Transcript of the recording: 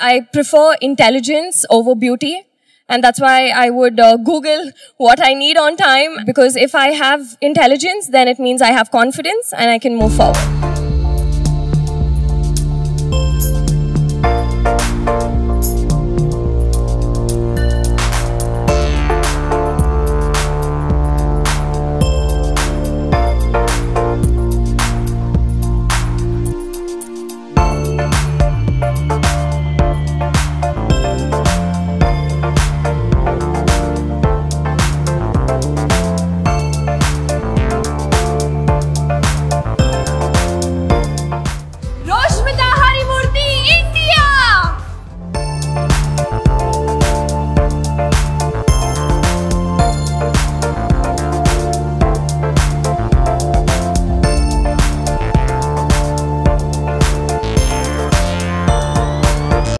I prefer intelligence over beauty, and that's why I would Google what I need on time, because if I have intelligence, then it means I have confidence and I can move forward.